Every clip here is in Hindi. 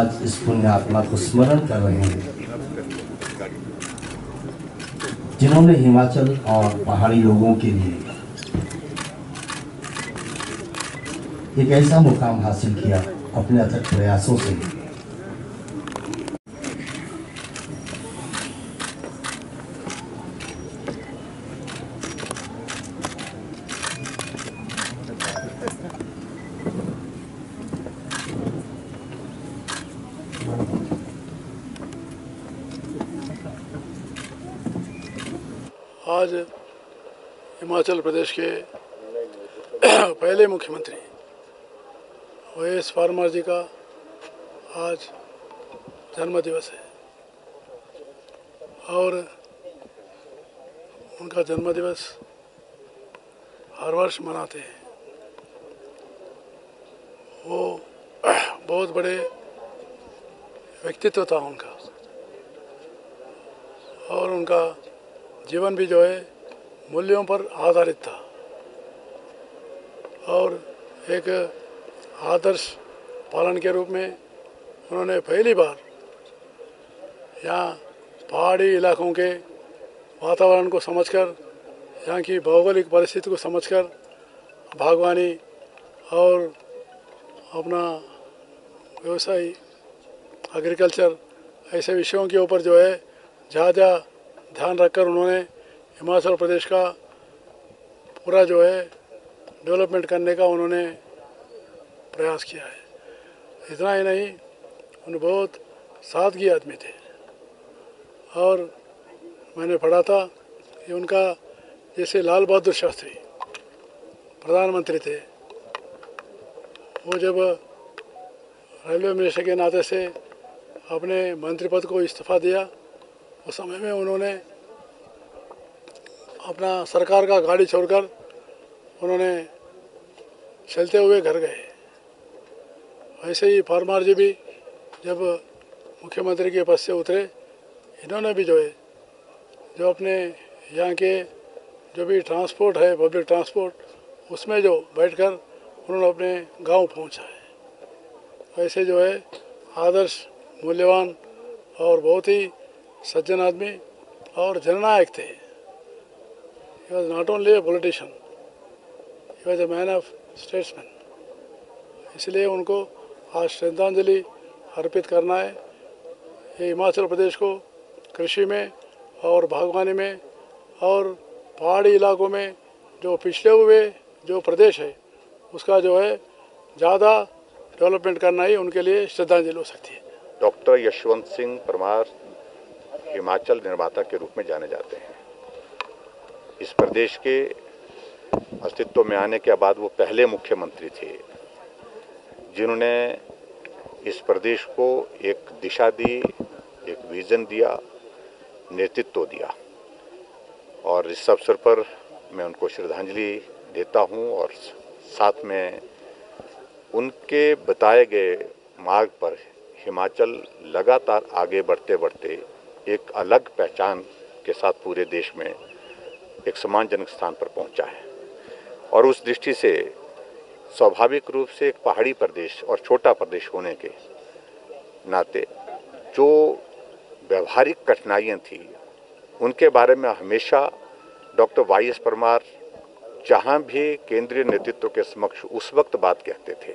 आज इस पुण्य आत्मा को स्मरण कर रहे हैं, जिन्होंने हिमाचल और पहाड़ी लोगों के लिए एक ऐसा मुकाम हासिल किया अपने अथक प्रयासों से। आज हिमाचल प्रदेश के पहले मुख्यमंत्री YS परमार जी का आज जन्मदिवस है और उनका जन्मदिवस हर वर्ष मनाते हैं। वो बहुत बड़े व्यक्तित्व था उनका, और उनका जीवन भी जो है मूल्यों पर आधारित था और एक आदर्श पालन के रूप में उन्होंने पहली बार यहाँ पहाड़ी इलाकों के वातावरण को समझकर, यहाँ की भौगोलिक परिस्थिति को समझकर बागवानी और अपना व्यवसाय एग्रीकल्चर ऐसे विषयों के ऊपर जो है ज़्यादा ध्यान रखकर उन्होंने हिमाचल प्रदेश का पूरा जो है डेवलपमेंट करने का उन्होंने प्रयास किया है। इतना ही नहीं, उन बहुत सादगी आदमी थे और मैंने पढ़ा था कि उनका जैसे लाल बहादुर शास्त्री प्रधानमंत्री थे, वो जब रेलवे मिनिस्टर के नाते से अपने मंत्री पद को इस्तीफा दिया, उस समय में उन्होंने अपना सरकार का गाड़ी छोड़कर उन्होंने चलते हुए घर गए। वैसे ही परमार जी भी जब मुख्यमंत्री के पद से उतरे, इन्होंने भी जो है जो अपने यहाँ के जो भी ट्रांसपोर्ट है, पब्लिक ट्रांसपोर्ट, उसमें जो बैठकर उन्होंने अपने गांव पहुँचा है। वैसे जो है आदर्श, मूल्यवान और बहुत ही सज्जन आदमी और जननायक थे। He was not only a politician, he was a man of statesman. इसलिए उनको आज श्रद्धांजलि अर्पित करना है। ये हिमाचल प्रदेश को कृषि में और बागवानी में और पहाड़ी इलाकों में जो पिछड़े हुए जो प्रदेश है उसका जो है ज़्यादा डेवलपमेंट करना ही उनके लिए श्रद्धांजलि हो सकती है। डॉक्टर यशवंत सिंह परमार हिमाचल निर्माता के रूप में जाने जाते हैं। इस प्रदेश के अस्तित्व में आने के बाद वो पहले मुख्यमंत्री थे जिन्होंने इस प्रदेश को एक दिशा दी, एक विज़न दिया, नेतृत्व दिया, और इस अवसर पर मैं उनको श्रद्धांजलि देता हूं और साथ में उनके बताए गए मार्ग पर हिमाचल लगातार आगे बढ़ते बढ़ते एक अलग पहचान के साथ पूरे देश में एक सम्मानजनक स्थान पर पहुंचा है। और उस दृष्टि से स्वाभाविक रूप से एक पहाड़ी प्रदेश और छोटा प्रदेश होने के नाते जो व्यवहारिक कठिनाइयां थी उनके बारे में हमेशा डॉक्टर YS परमार जहां भी केंद्रीय नेतृत्व के समक्ष उस वक्त बात कहते थे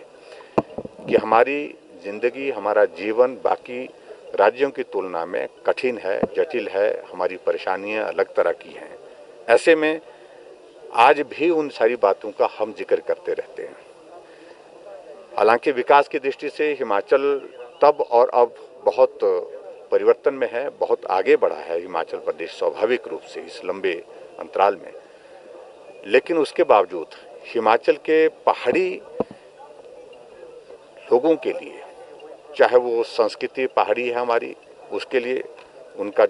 कि हमारी जिंदगी, हमारा जीवन बाकी राज्यों की तुलना में कठिन है, जटिल है, हमारी परेशानियां अलग तरह की हैं। ऐसे में आज भी उन सारी बातों का हम जिक्र करते रहते हैं। हालांकि विकास की दृष्टि से हिमाचल तब और अब बहुत परिवर्तन में है, बहुत आगे बढ़ा है हिमाचल प्रदेश स्वाभाविक रूप से इस लंबे अंतराल में, लेकिन उसके बावजूद हिमाचल के पहाड़ी लोगों के लिए, चाहे वो संस्कृति पहाड़ी है हमारी, उसके लिए उनका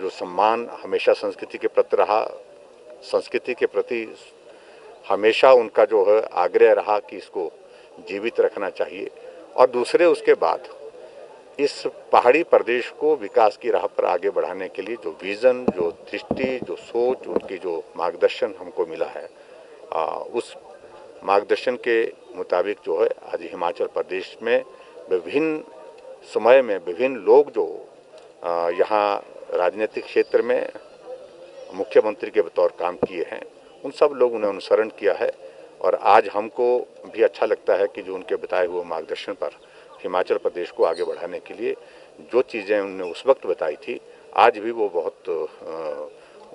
जो सम्मान हमेशा संस्कृति के प्रति रहा, संस्कृति के प्रति हमेशा उनका जो है आग्रह रहा कि इसको जीवित रखना चाहिए। और दूसरे, उसके बाद इस पहाड़ी प्रदेश को विकास की राह पर आगे बढ़ाने के लिए जो विज़न, जो दृष्टि, जो सोच, उनकी जो मार्गदर्शन हमको मिला है, उस मार्गदर्शन के मुताबिक जो है आज हिमाचल प्रदेश में विभिन्न समय में विभिन्न लोग जो यहाँ राजनीतिक क्षेत्र में मुख्यमंत्री के बतौर काम किए हैं उन सब लोगों ने अनुसरण किया है। और आज हमको भी अच्छा लगता है कि जो उनके बताए हुए मार्गदर्शन पर हिमाचल प्रदेश को आगे बढ़ाने के लिए जो चीज़ें उन्होंने उस वक्त बताई थी आज भी वो बहुत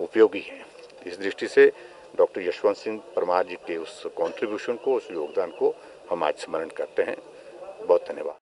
उपयोगी हैं। इस दृष्टि से डॉक्टर यशवंत सिंह परमार जी के उस कंट्रीब्यूशन को, उस योगदान को हम आज स्मरण करते हैं। बहुत धन्यवाद।